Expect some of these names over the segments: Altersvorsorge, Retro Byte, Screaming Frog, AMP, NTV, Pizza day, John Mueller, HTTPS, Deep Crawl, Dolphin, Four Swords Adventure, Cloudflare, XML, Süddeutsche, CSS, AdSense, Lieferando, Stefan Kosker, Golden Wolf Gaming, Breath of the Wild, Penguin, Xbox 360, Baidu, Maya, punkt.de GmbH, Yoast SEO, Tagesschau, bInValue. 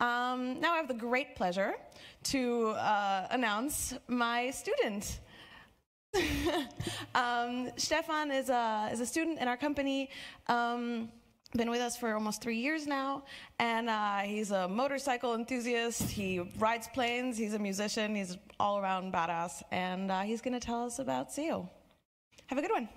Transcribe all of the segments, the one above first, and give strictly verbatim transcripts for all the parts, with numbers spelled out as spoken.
Um, now I have the great pleasure to uh, announce my student. um, Stefan is a, is a student in our company, um, been with us for almost three years now, and uh, he's a motorcycle enthusiast, he rides planes, he's a musician, he's all around badass, and uh, he's going to tell us about S E O. Have a good one.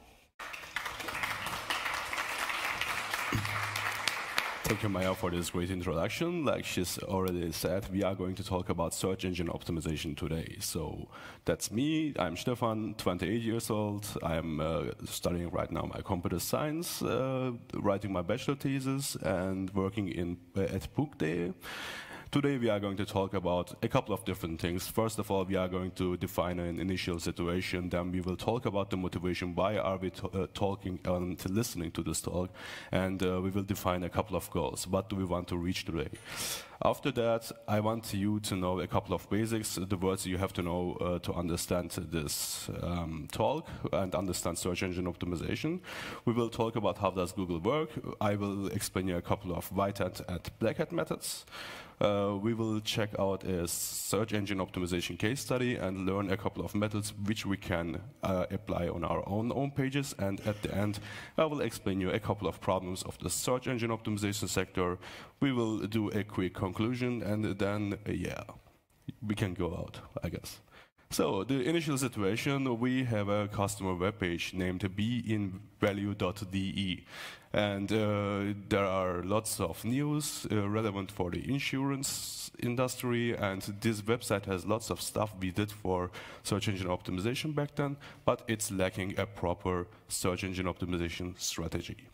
Thank you, Maya, for this great introduction. Like she's already said, we are going to talk about search engine optimization today. So that's me. I'm Stefan, twenty-eight years old. I'm uh, studying right now my computer science, uh, writing my bachelor thesis, and working in uh, at punkt dot d e. Today we are going to talk about a couple of different things. First of all, we are going to define an initial situation, then we will talk about the motivation, why are we to, uh, talking and um, listening to this talk, and uh, we will define a couple of goals. What do we want to reach today? After that, I want you to know a couple of basics, the words you have to know uh, to understand this um, talk and understand search engine optimization. We will talk about how does Google work. I will explain you a couple of white hat and black hat methods. Uh, we will check out a search engine optimization case study and learn a couple of methods which we can uh, apply on our own own pages. And at the end, I will explain you a couple of problems of the search engine optimization sector. We will do a quick conclusion, and then, uh, yeah, we can go out, I guess. So the initial situation, we have a customer webpage named b in value dot d e. And uh, there are lots of news uh, relevant for the insurance industry, and this website has lots of stuff we did for search engine optimization back then, but it's lacking a proper search engine optimization strategy.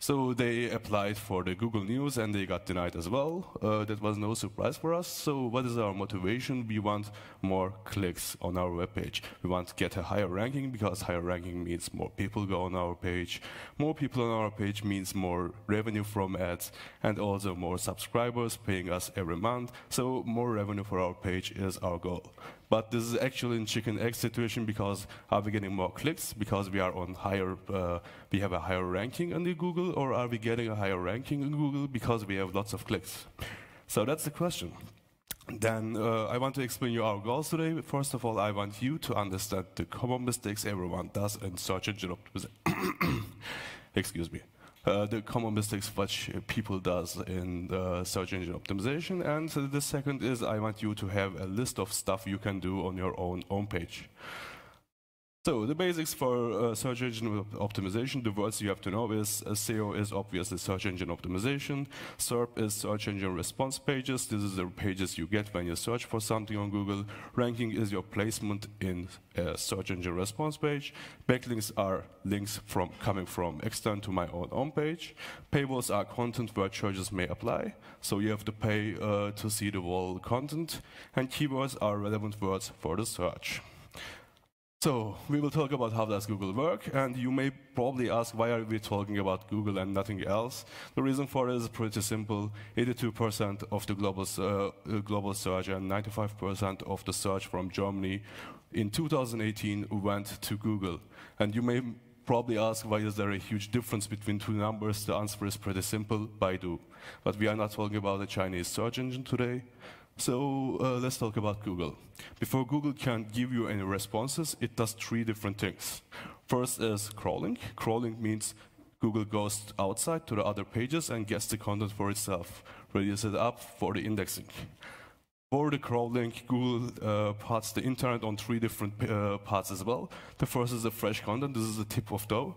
So they applied for the Google News and they got denied as well. Uh, that was no surprise for us. So what is our motivation? We want more clicks on our webpage. We want to get a higher ranking, because higher ranking means more people go on our page. More people on our page means more revenue from ads, and also more subscribers paying us every month. So more revenue for our page is our goal. But this is actually a chicken egg situation, because are we getting more clicks because we are on higher, uh, we have a higher ranking under Google, or are we getting a higher ranking in Google because we have lots of clicks? So that's the question. Then uh, I want to explain you our goals today. First of all, I want you to understand the common mistakes everyone does in search engine optimization. Excuse me. Uh, the common mistakes which people does in uh, search engine optimization, and uh, the second is I want you to have a list of stuff you can do on your own homepage. So the basics for uh, search engine optimization, the words you have to know is uh, S E O is obviously search engine optimization, S E R P is search engine response pages, this is the pages you get when you search for something on Google, ranking is your placement in a search engine response page, backlinks are links from coming from external to my own homepage, paywalls are content where charges may apply, so you have to pay uh, to see the whole content, and keywords are relevant words for the search. So we will talk about how does Google work, and you may probably ask why are we talking about Google and nothing else. The reason for it is pretty simple. eighty-two percent of the global, uh, global search and ninety-five percent of the search from Germany in two thousand eighteen went to Google. And you may probably ask why is there a huge difference between two numbers. The answer is pretty simple, Baidu. But we are not talking about the Chinese search engine today. So uh, let's talk about Google. Before Google can give you any responses, it does three different things. First is crawling. Crawling means Google goes outside to the other pages and gets the content for itself, readies it up for the indexing. For the crawling, Google uh, parts the internet on three different uh, parts as well. The first is the fresh content. This is the tip of dough.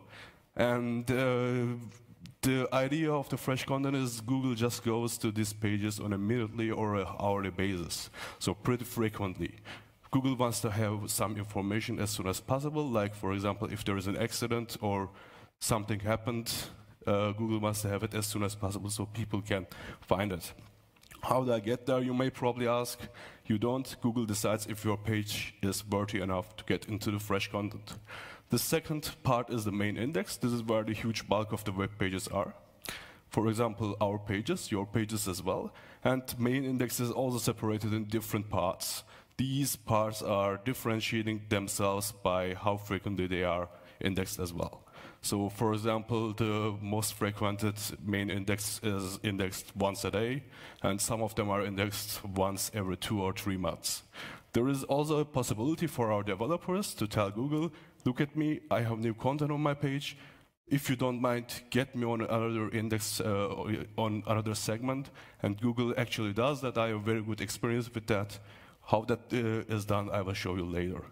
And uh, the idea of the fresh content is Google just goes to these pages on a minutely or an hourly basis, so pretty frequently. Google wants to have some information as soon as possible, like for example, if there is an accident or something happened, uh, Google wants to have it as soon as possible so people can find it. How do I get there, you may probably ask. You don't. Google decides if your page is worthy enough to get into the fresh content. The second part is the main index. This is where the huge bulk of the web pages are. For example, our pages, your pages as well. And main index is also separated in different parts. These parts are differentiating themselves by how frequently they are indexed as well. So for example, the most frequented main index is indexed once a day, and some of them are indexed once every two or three months. There is also a possibility for our developers to tell Google, look at me, I have new content on my page. If you don't mind, get me on another index, uh, on another segment. And Google actually does that. I have very good experience with that. How that uh, is done, I will show you later.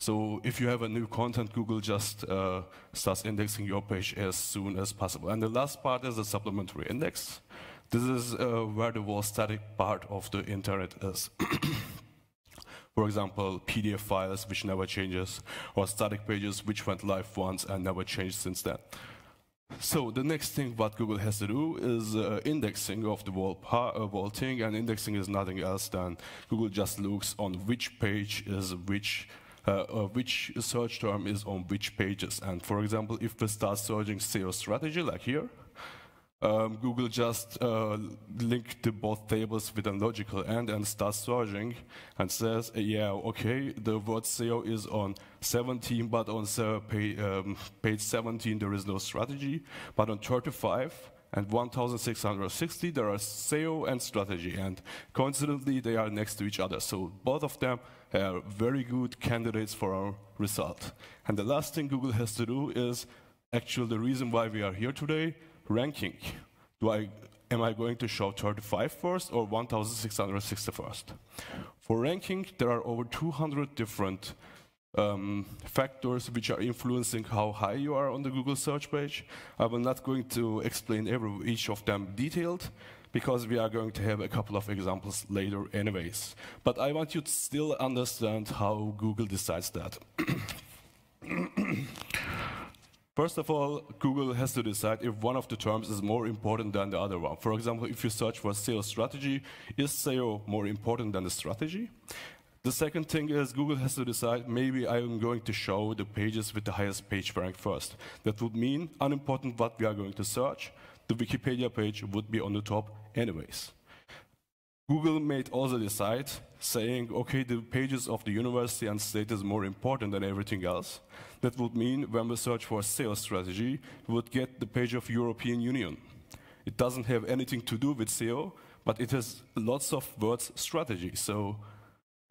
So if you have a new content, Google just uh, starts indexing your page as soon as possible. And the last part is the supplementary index. This is uh, where the wall static part of the internet is. For example, P D F files, which never changes, or static pages, which went live once and never changed since then. So the next thing what Google has to do is uh, indexing of the wall, uh, wall thing, and indexing is nothing else than Google just looks on which page is which, uh, uh, which search term is on which pages. And for example, if we start searching S E O strategy, like here, Um, Google just uh, linked the both tables with a logical end and starts searching and says, yeah, okay, the word S E O is on seventeen, but on uh, page, um, page seventeen there is no strategy, but on thirty-five and one thousand six hundred sixty there are S E O and strategy, and coincidentally they are next to each other. So both of them are very good candidates for our result. And the last thing Google has to do is actually the reason why we are here today, ranking. Do I, am I going to show thirty-five first or one thousand six hundred sixty first? For ranking, there are over two hundred different um, factors which are influencing how high you are on the Google search page. I'm not going to explain every, each of them detailed, because we are going to have a couple of examples later anyways. But I want you to still understand how Google decides that. First of all, Google has to decide if one of the terms is more important than the other one. For example, if you search for S E O strategy, is S E O more important than the strategy? The second thing is Google has to decide, maybe I'm going to show the pages with the highest page rank first. That would mean unimportant what we are going to search. The Wikipedia page would be on the top anyways. Google may also decide saying, okay, the pages of the university and state is more important than everything else. That would mean when we search for S E O strategy, we would get the page of European Union. It doesn't have anything to do with S E O, but it has lots of words strategy. So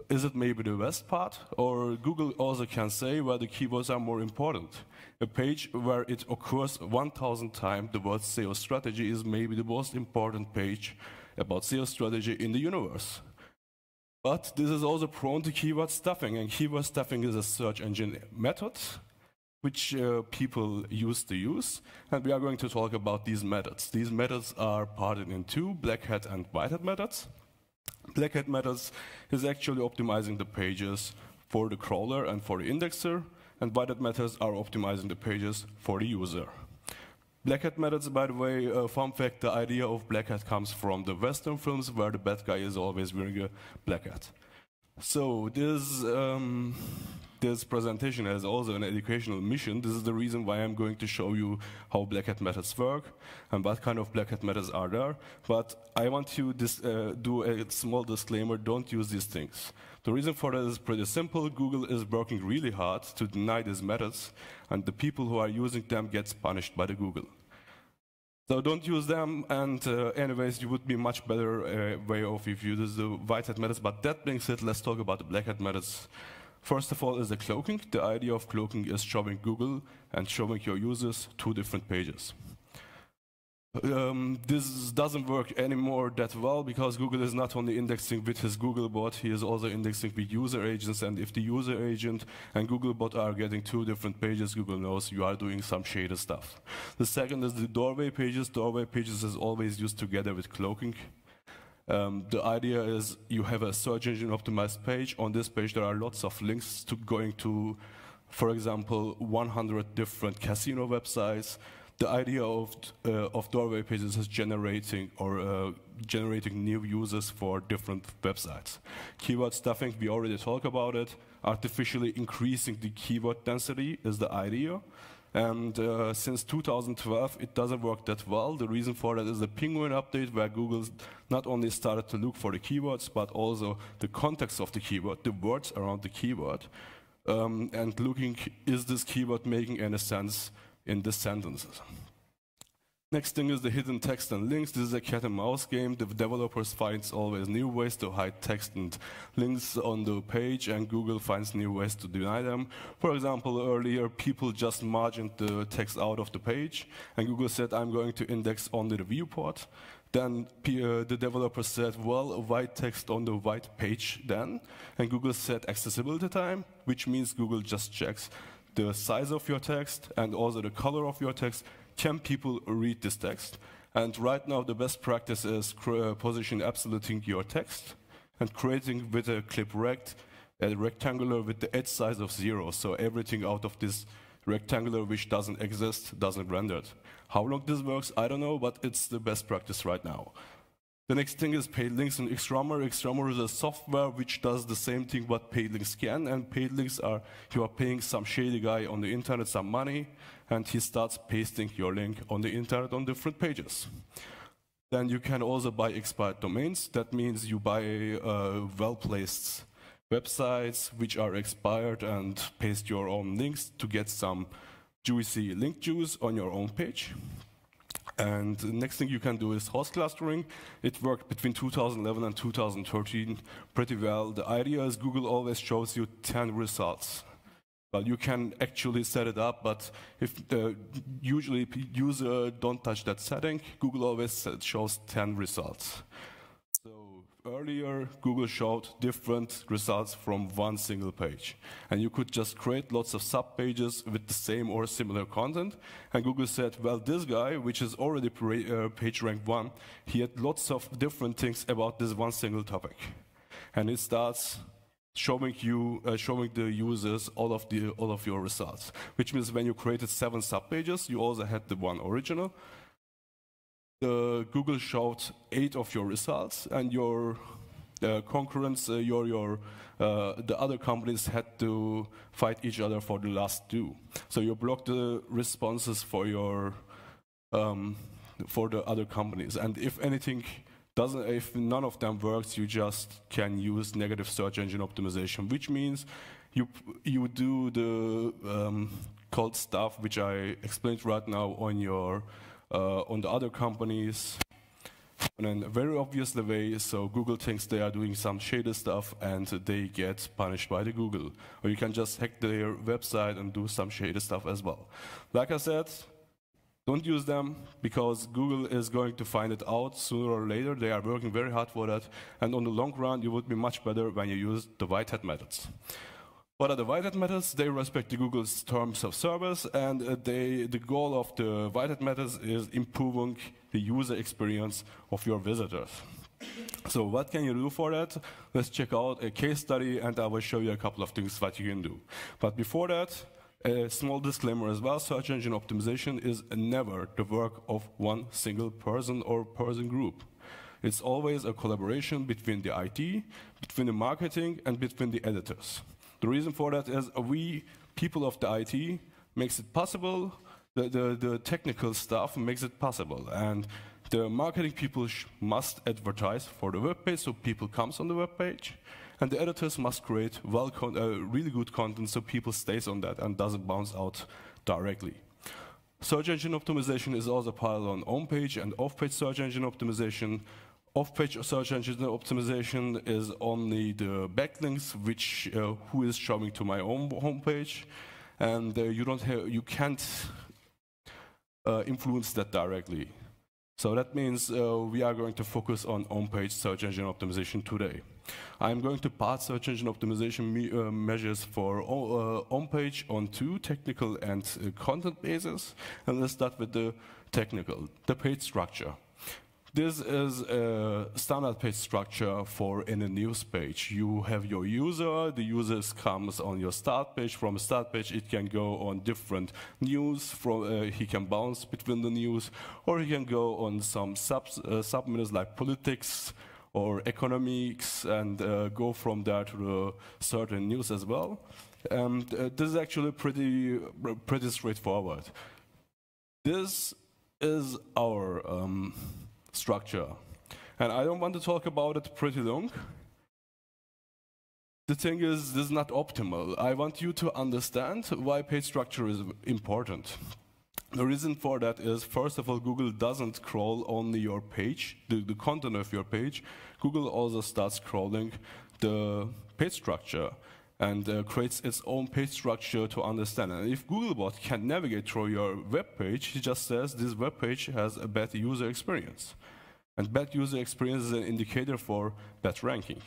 is it maybe the best part? Or Google also can say where the keywords are more important. A page where it occurs one thousand times the word S E O strategy is maybe the most important page about S E O strategy in the universe. But this is also prone to keyword stuffing, and keyword stuffing is a search engine method which uh, people used to use, and we are going to talk about these methods. These methods are parted in two, black hat and white hat methods. Black hat methods is actually optimizing the pages for the crawler and for the indexer, and white hat methods are optimizing the pages for the user. Black hat methods, by the way, uh, fun fact, the idea of black hat comes from the Western films where the bad guy is always wearing a black hat. So this, um, this presentation has also an educational mission. This is the reason why I'm going to show you how black hat methods work and what kind of black hat methods are there. But I want to dis uh, do a small disclaimer, don't use these things. The reason for that is pretty simple. Google is working really hard to deny these methods, and the people who are using them gets punished by the Google. So don't use them, and uh, anyways, you would be much better uh, way off if you use the white hat methods, but that being said, let's talk about the black hat methods. First of all is the cloaking. The idea of cloaking is showing Google and showing your users two different pages. Um, this doesn't work anymore that well, because Google is not only indexing with his Googlebot, he is also indexing with user agents, and if the user agent and Googlebot are getting two different pages, Google knows you are doing some shady stuff. The second is the doorway pages. Doorway pages is always used together with cloaking. Um, the idea is you have a search engine optimized page. On this page there are lots of links to going to, for example, one hundred different casino websites. The idea of, uh, of doorway pages is generating or uh, generating new users for different websites. Keyword stuffing, we already talked about it. Artificially increasing the keyword density is the idea. And uh, since two thousand twelve, it doesn't work that well. The reason for that is the Penguin update, where Google not only started to look for the keywords, but also the context of the keyword, the words around the keyword, um, and looking, is this keyword making any sense in these sentences. Next thing is the hidden text and links. This is a cat and mouse game. The developers find always new ways to hide text and links on the page, and Google finds new ways to deny them. For example, earlier people just margined the text out of the page, and Google said, I'm going to index only the viewport. Then uh, the developer said, well, white text on the white page then. And Google said accessibility time, which means Google just checks the size of your text and also the color of your text. Can people read this text? And right now the best practice is uh, position absoluting your text and creating with a clip rect, a rectangular with the edge size of zero. So everything out of this rectangular which doesn't exist doesn't render it. How long this works, I don't know, but it's the best practice right now. The next thing is paid links in XRumer. XRumer is a software which does the same thing what paid links can, and paid links are you are paying some shady guy on the internet some money, and he starts pasting your link on the internet on different pages. Then you can also buy expired domains. That means you buy uh, well-placed websites which are expired and paste your own links to get some juicy link juice on your own page. And the next thing you can do is host clustering. It worked between two thousand eleven and two thousand thirteen pretty well. The idea is Google always shows you ten results. Well, you can actually set it up, but if the usually user don't touch that setting, Google always shows ten results. Earlier, Google showed different results from one single page. And you could just create lots of sub-pages with the same or similar content. And Google said, well, this guy, which is already uh, page rank one, he had lots of different things about this one single topic. And it starts showing you, uh, showing the users all of, the, all of your results. Which means when you created seven sub-pages, you also had the one original. Uh, Google showed eight of your results, and your uh, concurrence, uh, your, your, uh, the other companies had to fight each other for the last two. So you blocked the responses for your, um, for the other companies. And if anything doesn't, if none of them works, you just can use negative search engine optimization, which means you you do the um, cold stuff which I explained right now on your. Uh, on the other companies in a very obvious way, so Google thinks they are doing some shady stuff and they get punished by the Google. Or you can just hack their website and do some shady stuff as well. Like I said, don't use them because Google is going to find it out sooner or later. They are working very hard for that, and on the long run you would be much better when you use the white hat methods. What are the white hat methods? They respect the Google's terms of service, and uh, they, the goal of the white hat methods is improving the user experience of your visitors. So what can you do for that? Let's check out a case study, and I will show you a couple of things what you can do. But before that, a small disclaimer as well, search engine optimization is never the work of one single person or person group. It's always a collaboration between the I T, between the marketing, and between the editors. The reason for that is we, people of the I T, makes it possible, the, the, the technical stuff makes it possible. And the marketing people sh must advertise for the web page, so people comes on the web page. And the editors must create well con uh, really good content so people stays on that and doesn't bounce out directly. Search engine optimization is also parallel on on-page and off-page search engine optimization. Off-page search engine optimization is only the backlinks which uh, who is showing to my own homepage, and uh, you don't have, you can't uh, influence that directly. So that means uh, we are going to focus on on-page search engine optimization today. I'm going to pass search engine optimization me uh, measures for uh, on-page on two technical and uh, content bases, and let's start with the technical, the page structure. This is a standard page structure for in a news page. You have your user, the user comes on your start page. From a start page, it can go on different news, from, uh, he can bounce between the news, or he can go on some subs, uh, sub-menus like politics or economics and uh, go from there to the certain news as well. And uh, this is actually pretty, pretty straightforward. This is our um, structure. And I don't want to talk about it pretty long. The thing is, this is not optimal. I want you to understand why page structure is important. The reason for that is, first of all, Google doesn't crawl only your page, the, the content of your page. Google also starts crawling the page structure and uh, creates its own page structure to understand. And if Googlebot can navigate through your web page, he just says this web page has a bad user experience. And bad user experience is an indicator for bad ranking.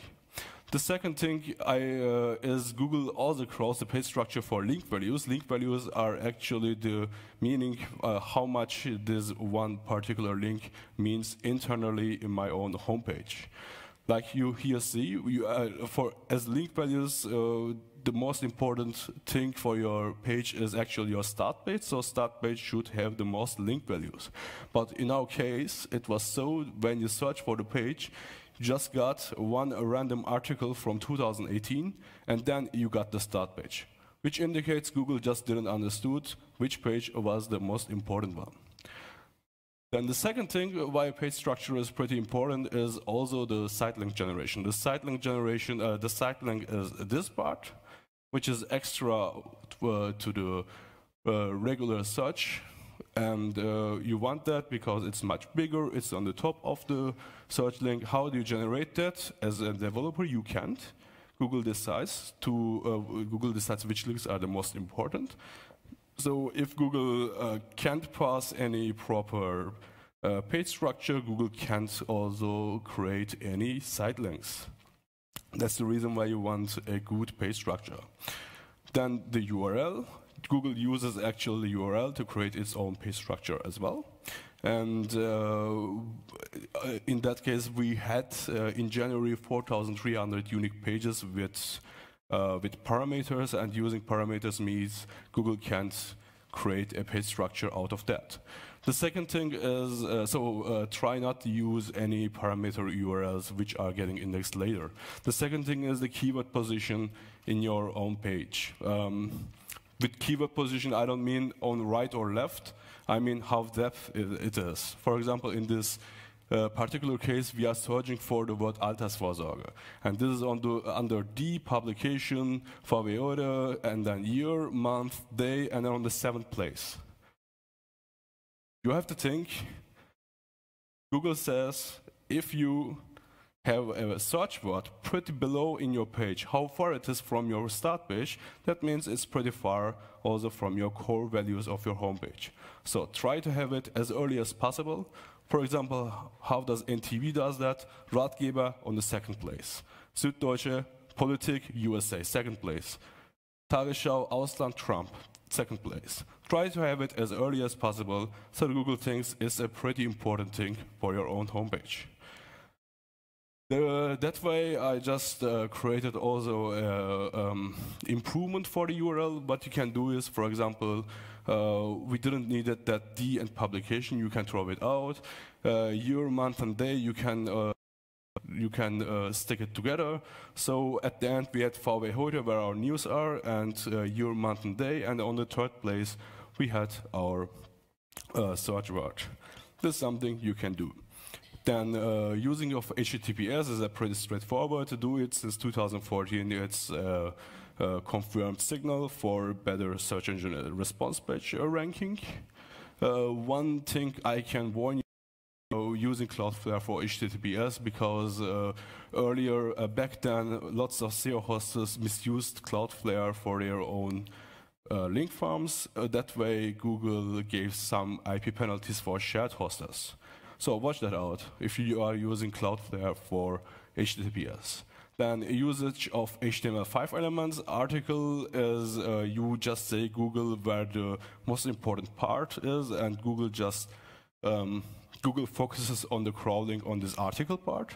The second thing I, uh, is Google also crawls the page structure for link values. Link values are actually the meaning uh, how much this one particular link means internally in my own homepage. Like you here see, you, uh, for as link values, uh, the most important thing for your page is actually your start page. So start page should have the most link values. But in our case, it was so when you search for the page, just got one random article from two thousand eighteen, and then you got the start page, which indicates Google just didn't understood which page was the most important one. Then the second thing why page structure is pretty important is also the site link generation. The site link generation, uh, the site link is this part, which is extra uh, to the uh, regular search. And uh, you want that because it's much bigger, it's on the top of the search link. How do you generate that? As a developer, you can't. Google decides to, uh, Google decides which links are the most important. So if Google uh, can't pass any proper uh, page structure, Google can't also create any site links. That's the reason why you want a good page structure. Then the U R L. Google uses actually U R L to create its own page structure as well. And uh, in that case, we had uh, in January four thousand three hundred unique pages with, uh, with parameters, and using parameters means Google can't create a page structure out of that. The second thing is, uh, so uh, try not to use any parameter U R Ls which are getting indexed later. The second thing is the keyword position in your own page. Um, With keyword position, I don't mean on right or left. I mean how depth it is. For example, in this uh, particular case, we are searching for the word Altersvorsorge. And this is on the, under D, publication, Favore, and then year, month, day, and then on the seventh place. You have to think, Google says, if you have a search word pretty below in your page, how far it is from your start page, that means it's pretty far also from your core values of your homepage. So try to have it as early as possible. For example, how does N T V does that? Ratgeber on the second place. Süddeutsche, Politik, U S A, second place. Tagesschau, Ausland, Trump, second place. Try to have it as early as possible, so Google thinks it's a pretty important thing for your own homepage. Uh, that way, I just uh, created also uh, um, improvement for the U R L. What you can do is, for example, uh, we didn't need it, that D and publication. You can throw it out. Uh, year, month, and day. You can uh, you can uh, stick it together. So at the end, we had V W Heute, where our news are, and uh, year, month, and day. And on the third place, we had our uh, search word. This is something you can do. Then uh, using of H T T P S is a pretty straightforward to do it. Since two thousand fourteen, it's a uh, uh, confirmed signal for better search engine response page uh, ranking. Uh, one thing I can warn you, uh, using Cloudflare for H T T P S, because uh, earlier, uh, back then, lots of S E O hosts misused Cloudflare for their own uh, link farms. Uh, that way, Google gave some I P penalties for shared hosters. So watch that out if you are using Cloudflare for H T T P S. Then usage of H T M L five elements. Article is uh, you just say Google where the most important part is, and Google just um, Google focuses on the crawling on this article part.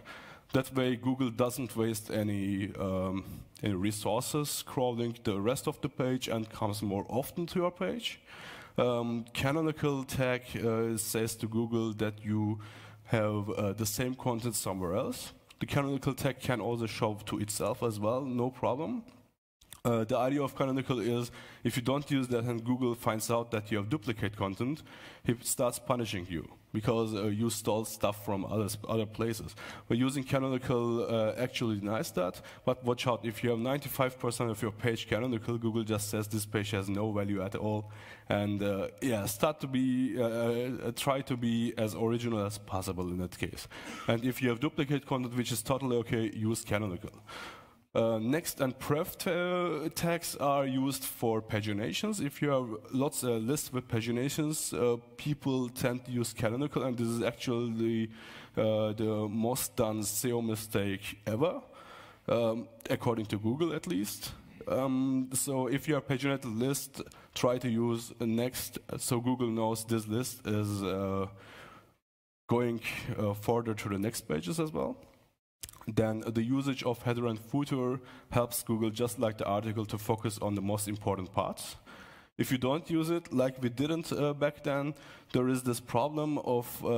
That way Google doesn't waste any, um, any resources crawling the rest of the page and comes more often to your page. Um, canonical tag uh, says to Google that you have uh, the same content somewhere else. The canonical tag can also show to itself as well, no problem. Uh, the idea of canonical is if you don't use that and Google finds out that you have duplicate content, it starts punishing you. because uh, you stole stuff from other, other places. But using canonical uh, actually denies that, but watch out. If you have ninety-five percent of your page canonical, Google just says this page has no value at all. And uh, yeah, start to be, uh, try to be as original as possible in that case. And if you have duplicate content, which is totally okay, use canonical. Uh, next and pref uh, tags are used for paginations. If you have lots of uh, lists with paginations, uh, people tend to use canonical, and this is actually uh, the most done S E O mistake ever, um, according to Google at least. Um, so if you have paginated list, try to use next, so Google knows this list is uh, going uh, further to the next pages as well. Then the usage of header and footer helps Google, just like the article, to focus on the most important parts. If you don't use it, like we didn't uh, back then, there is this problem of uh,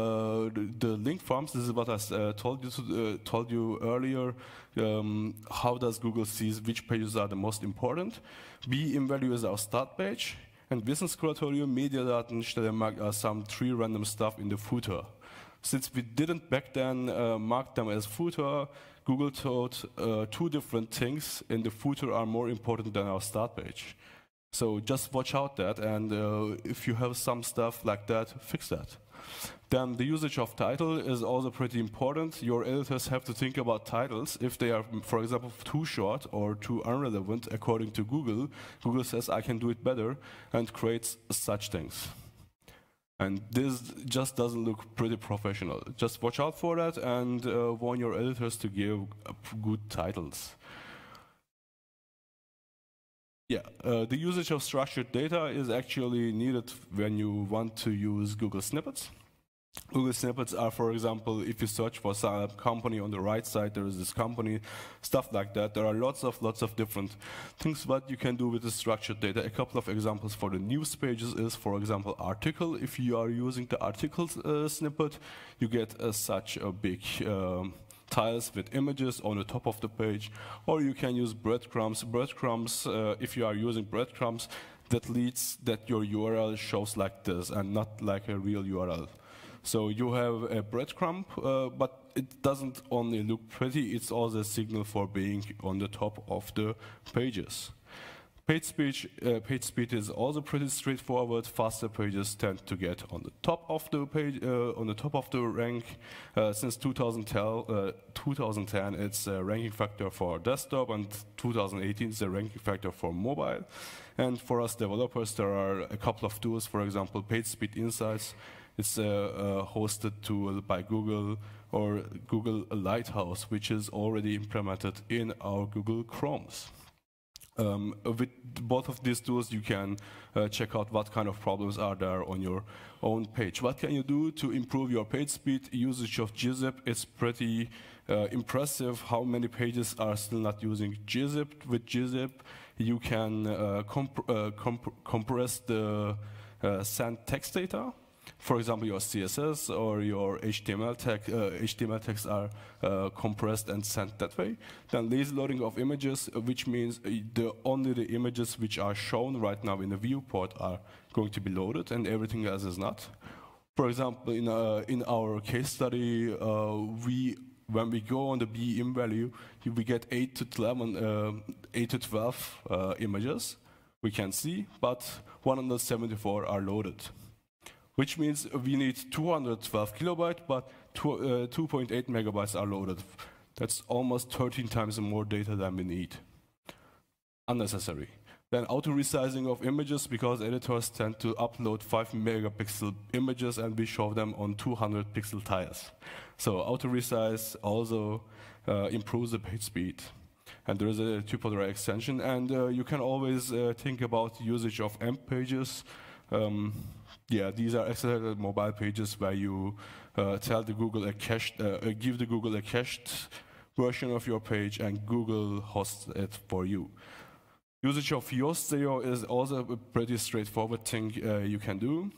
the, the link farms. This is what I uh, told you to, uh, told you earlier. Um, how does Google sees which pages are the most important? bInValue is our start page, and Wissenscuratorium, Mediadaten, Stellenmarkt are some three random stuff in the footer. Since we didn't back then uh, mark them as footer, Google thought uh, two different things in the footer are more important than our start page. So just watch out that, and uh, if you have some stuff like that, fix that. Then the usage of title is also pretty important. Your editors have to think about titles. If they are, for example, too short or too irrelevant, according to Google, Google says, I can do it better, and creates such things. And this just doesn't look pretty professional. Just watch out for that and uh, warn your editors to give good titles. Yeah, uh, the usage of structured data is actually needed when you want to use Google snippets. Google snippets are, for example, if you search for some company on the right side, there is this company, stuff like that. There are lots of lots of different things what you can do with the structured data. A couple of examples for the news pages is, for example, article. If you are using the article uh, snippet, you get uh, such a big um, tiles with images on the top of the page, or you can use breadcrumbs. Breadcrumbs, uh, if you are using breadcrumbs, that leads that your U R L shows like this and not like a real U R L. So you have a breadcrumb, uh, but it doesn't only look pretty, it's also a signal for being on the top of the pages. Page speed, uh, page speed is also pretty straightforward. Faster pages tend to get on the top of the page, uh, on the top of the rank. Uh, since two thousand ten, it's a ranking factor for desktop, and two thousand eighteen is a ranking factor for mobile. And for us developers, there are a couple of tools. For example, Page Speed Insights. It's a, a hosted tool by Google, or Google Lighthouse, which is already implemented in our Google Chromes. Um, with both of these tools, you can uh, check out what kind of problems are there on your own page. What can you do to improve your page speed? Usage of gzip is pretty uh, impressive. How many pages are still not using gzip? With gzip, you can uh, comp uh, comp compress the uh, sent text data. For example, your C S S or your H T M L tag, uh, H T M L tags are uh, compressed and sent that way. Then lazy loading of images, which means the, only the images which are shown right now in the viewport are going to be loaded, and everything else is not. For example, in, uh, in our case study, uh, we when we go on the bInValue, we get eight to twelve, uh, eight to twelve uh, images we can see, but one hundred seventy-four are loaded, which means we need two hundred twelve kilobytes, but two point eight megabytes are loaded. That's almost thirteen times more data than we need. Unnecessary. Then auto-resizing of images, because editors tend to upload five megapixel images and we show them on two hundred pixel tiles. So auto-resize also uh, improves the page speed. And there is a two point oh extension, and uh, you can always uh, think about usage of AMP pages. Um, Yeah, these are accelerated mobile pages where you uh, tell the Google a cached, uh, give the Google a cached version of your page, and Google hosts it for you. Usage of Yoast S E O is also a pretty straightforward thing uh, you can do.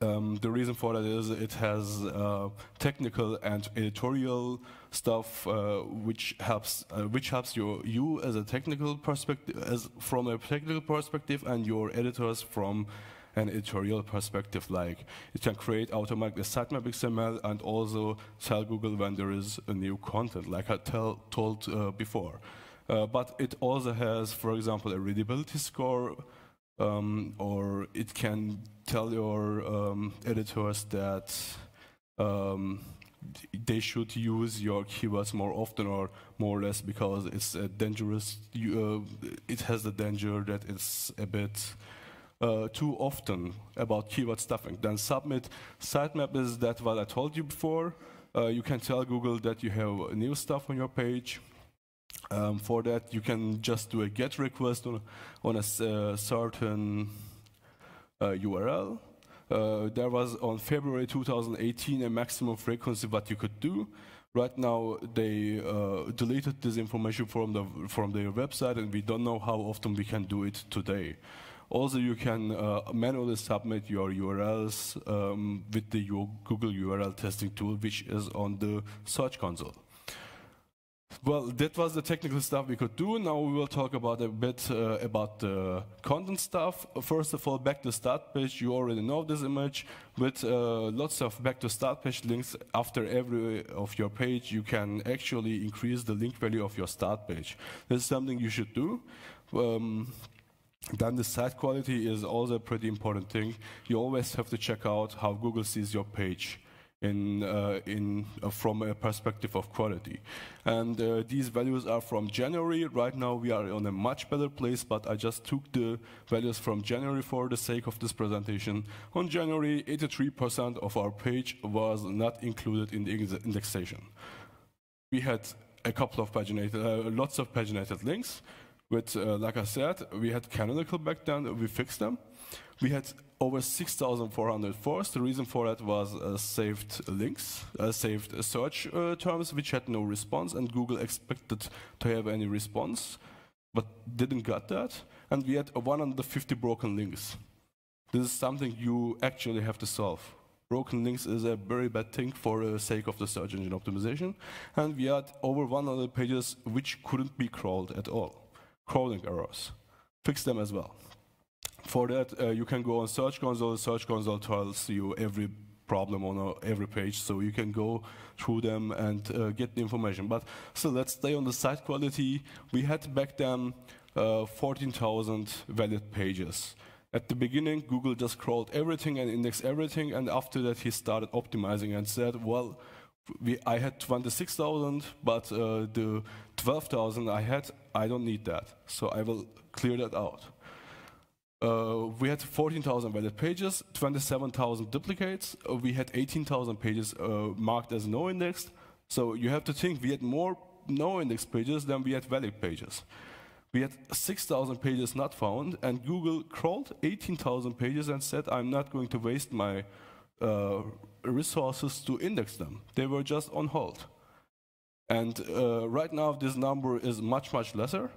Um, the reason for that is it has uh, technical and editorial stuff, uh, which helps uh, which helps your you as a technical perspective, as from a technical perspective, and your editors from an editorial perspective. Like, it can create automatic sitemap X M L and also tell Google when there is a new content, like I tell, told uh, before. Uh, but it also has, for example, a readability score, um, or it can tell your um, editors that um, they should use your keywords more often or more or less, because it's a dangerous, uh, it has the danger that it's a bit uh, too often about keyword stuffing. Then submit sitemap is that what I told you before. Uh, you can tell Google that you have new stuff on your page. Um, for that, you can just do a GET request on, on a uh, certain uh, U R L. Uh, there was, on February two thousand eighteen, a maximum frequency what you could do. Right now, they uh, deleted this information from, the, from their website, and we don't know how often we can do it today. Also, you can uh, manually submit your U R Ls um, with the Google U R L testing tool, which is on the Search Console. Well, that was the technical stuff we could do. Now we will talk about a bit uh, about the content stuff. First of all, back to start page. You already know this image with uh, lots of back to start page links. After every of your page, you can actually increase the link value of your start page. This is something you should do. Um, Then the site quality is also a pretty important thing. You always have to check out how Google sees your page in, uh, in, uh, from a perspective of quality. And uh, these values are from January. Right now we are on a much better place, but I just took the values from January for the sake of this presentation. On January, eighty-three percent of our page was not included in the indexation. We had a couple of paginated, uh, lots of paginated links, with, uh, like I said, we had canonical back then, we fixed them. We had over six thousand four hundred fours. The reason for that was uh, saved links, uh, saved uh, search uh, terms, which had no response, and Google expected to have any response, but didn't get that. And we had one hundred fifty broken links. This is something you actually have to solve. Broken links is a very bad thing for the uh, sake of the search engine optimization. And we had over one hundred pages which couldn't be crawled at all. Crawling errors. Fix them as well. For that, uh, you can go on Search Console. Search Console tells you every problem on uh, every page, so you can go through them and uh, get the information. But so let's stay on the site quality. We had back then uh, fourteen thousand valid pages. At the beginning, Google just crawled everything and indexed everything, and after that, he started optimizing and said, well, We, I had twenty-six thousand, but uh, the twelve thousand I had, I don't need that. So I will clear that out. Uh, we had fourteen thousand valid pages, twenty-seven thousand duplicates. Uh, we had eighteen thousand pages uh, marked as no indexed. So you have to think we had more no indexed pages than we had valid pages. We had six thousand pages not found, and Google crawled eighteen thousand pages and said, I'm not going to waste my Uh, resources to index them. They were just on hold. And uh, right now this number is much, much lesser.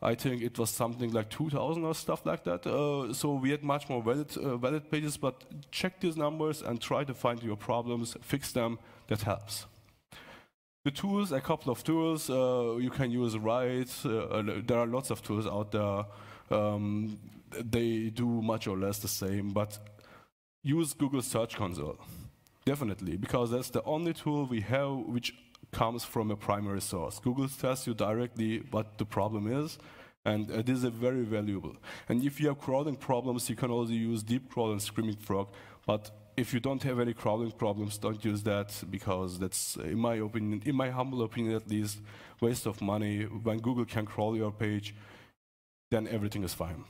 I think it was something like two thousand or stuff like that. Uh, so we had much more valid, uh, valid pages, but check these numbers and try to find your problems, fix them, that helps. The tools, a couple of tools, uh, you can use Write, uh, there are lots of tools out there. Um, they do much or less the same, but use Google Search Console, definitely, because that's the only tool we have which comes from a primary source. Google tells you directly what the problem is, and uh, this is very valuable. And if you have crawling problems, you can also use Deep Crawl and Screaming Frog, but if you don't have any crawling problems, don't use that, because that's, in my opinion, in my humble opinion at least, waste of money. When Google can crawl your page, then everything is fine.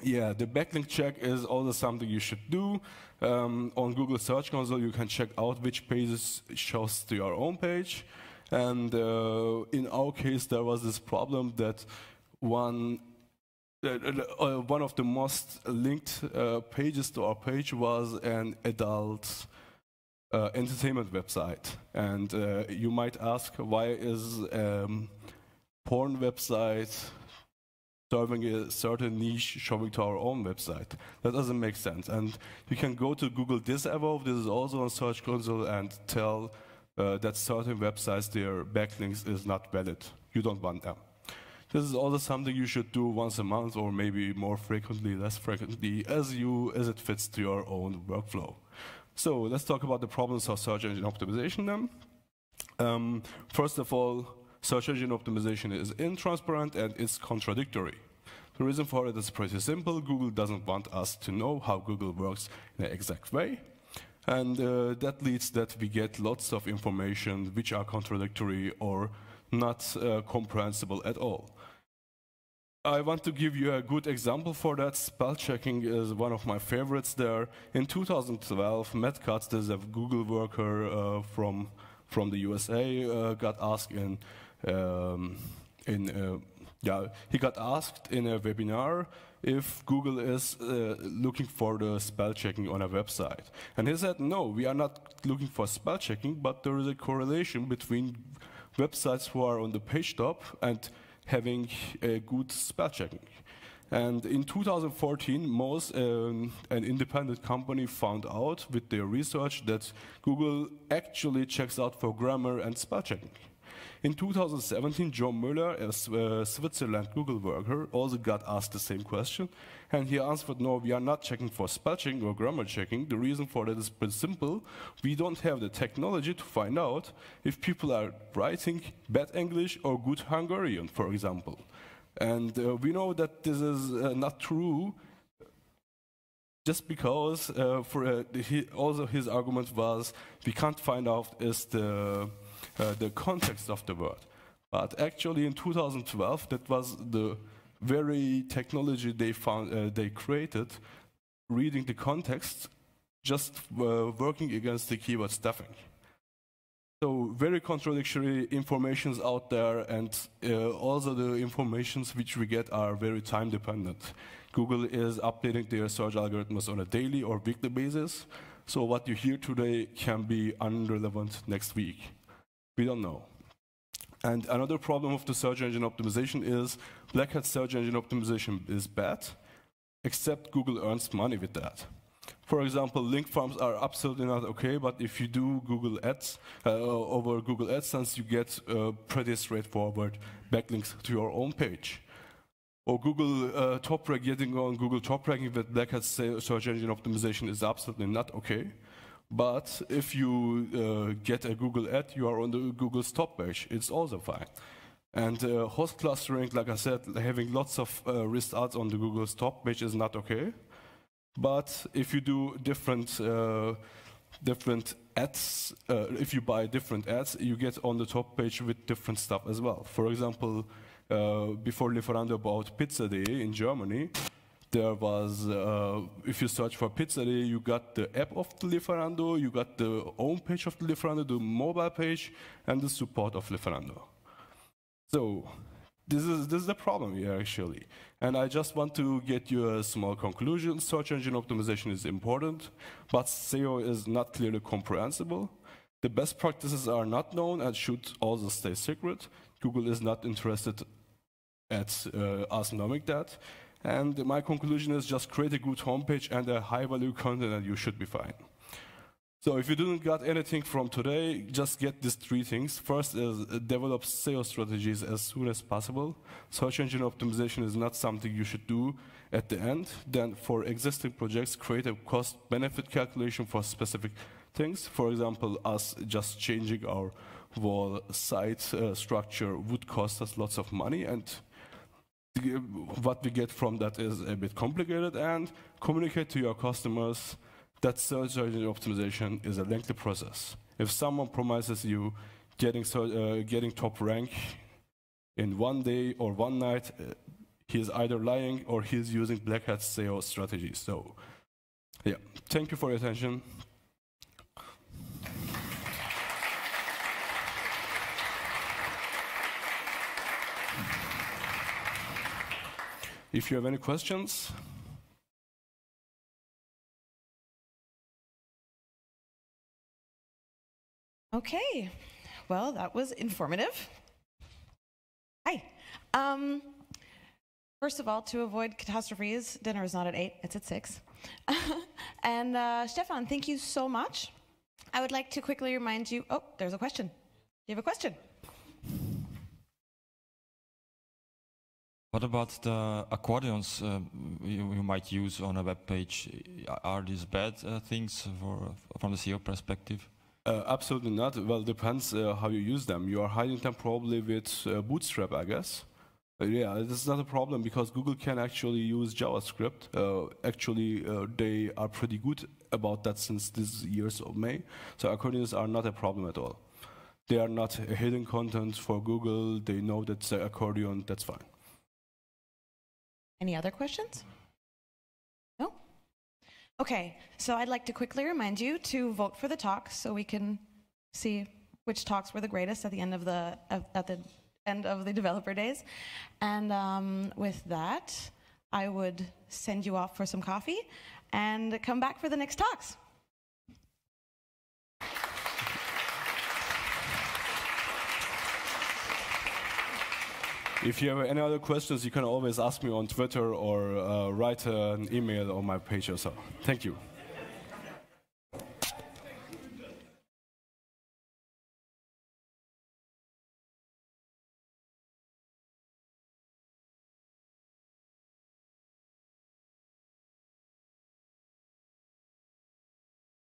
Yeah, the backlink check is also something you should do. Um, on Google Search Console, you can check out which pages shows to your own page. And uh, in our case, there was this problem that one, uh, uh, one of the most linked uh, pages to our page was an adult uh, entertainment website. And uh, you might ask, why is a um, porn website serving a certain niche showing to our own website? That doesn't make sense. And you can go to Google Disevolve, this is also on Search Console, and tell uh, that certain websites, their backlinks is not valid. You don't want them. This is also something you should do once a month or maybe more frequently, less frequently, as you as it fits to your own workflow. So let's talk about the problems of search engine optimization then. Um, first of all, search engine optimization is intransparent and it's contradictory. The reason for it is pretty simple. Google doesn't want us to know how Google works in an exact way. And uh, that leads that we get lots of information which are contradictory or not uh, comprehensible at all. I want to give you a good example for that. Spell checking is one of my favorites there. In two thousand twelve, Matt Cutts, this is a Google worker uh, from, from the U S A, uh, got asked in, um, in uh, yeah, he got asked in a webinar if Google is uh, looking for the spell checking on a website. And he said, no, we are not looking for spell checking, but there is a correlation between websites who are on the page top and having a good spell checking. And in two thousand fourteen, most um, an independent company found out with their research that Google actually checks out for grammar and spell checking. In two thousand seventeen, John Mueller, a Switzerland Google worker, also got asked the same question, and he answered, no, we are not checking for spell checking or grammar checking. The reason for that is pretty simple. We don't have the technology to find out if people are writing bad English or good Hungarian, for example. And uh, we know that this is uh, not true, just because uh, for, uh, he, also his argument was, we can't find out is the Uh, the context of the word. But actually in two thousand twelve, that was the very technology they found, uh, they created, reading the context, just uh, working against the keyword stuffing. So very contradictory informations out there, and uh, also the informations which we get are very time dependent. Google is updating their search algorithms on a daily or weekly basis, so what you hear today can be irrelevant next week. We don't know. And another problem of the search engine optimization is black hat search engine optimization is bad, except Google earns money with that. For example, link farms are absolutely not okay, but if you do Google Ads uh, over Google AdSense, you get uh, pretty straightforward backlinks to your own page. Or Google uh, top rank, getting on Google top ranking with black hat search engine optimization is absolutely not okay. But if you uh, get a Google ad, you are on the Google's top page. It's also fine. And uh, host clustering, like I said, having lots of uh, REST ads on the Google's top page is not okay. But if you do different, uh, different ads, uh, if you buy different ads, you get on the top page with different stuff as well. For example, uh, before Lieferando bought Pizza Day in Germany, there was, uh, if you search for Pizza Day, you got the app of the Lieferando, you got the home page of the Lieferando, the mobile page, and the support of Lieferando. So this is, this is the problem here, actually. And I just want to get you a small conclusion. Search engine optimization is important, but S E O is not clearly comprehensible. The best practices are not known and should also stay secret. Google is not interested at uh, us knowing that. And my conclusion is just create a good homepage and a high-value content and you should be fine. So if you didn't get anything from today, just get these three things. First is develop S E O strategies as soon as possible. Search engine optimization is not something you should do at the end. Then for existing projects, create a cost-benefit calculation for specific things. For example, us just changing our whole site uh, structure would cost us lots of money, and what we get from that is a bit complicated. And communicate to your customers that search engine optimization is a lengthy process. If someone promises you getting, uh, getting top rank in one day or one night, uh, he is either lying or he is using black hat S E O strategies. So yeah, thank you for your attention. If you have any questions. Okay, well, that was informative. Hi. Um, first of all, to avoid catastrophes, dinner is not at eight, it's at six. And uh, Stefan, thank you so much. I would like to quickly remind you, oh, there's a question. Do you have a question? What about the accordions uh, you, you might use on a web page? Are these bad uh, things for, from the S E O perspective? Uh, absolutely not. Well, it depends uh, how you use them. You are hiding them probably with uh, Bootstrap, I guess. Uh, yeah, this is not a problem because Google can actually use JavaScript. Uh, actually, uh, they are pretty good about that since this year's of May. So accordions are not a problem at all. They are not hidden content for Google. They know that's an accordion. That's fine. Any other questions? No? Okay, so I'd like to quickly remind you to vote for the talks so we can see which talks were the greatest at the end of the, at the, end of the developer days. And um, with that, I would send you off for some coffee and come back for the next talks. If you have any other questions, you can always ask me on Twitter or uh, write an email on my page or so. Thank you.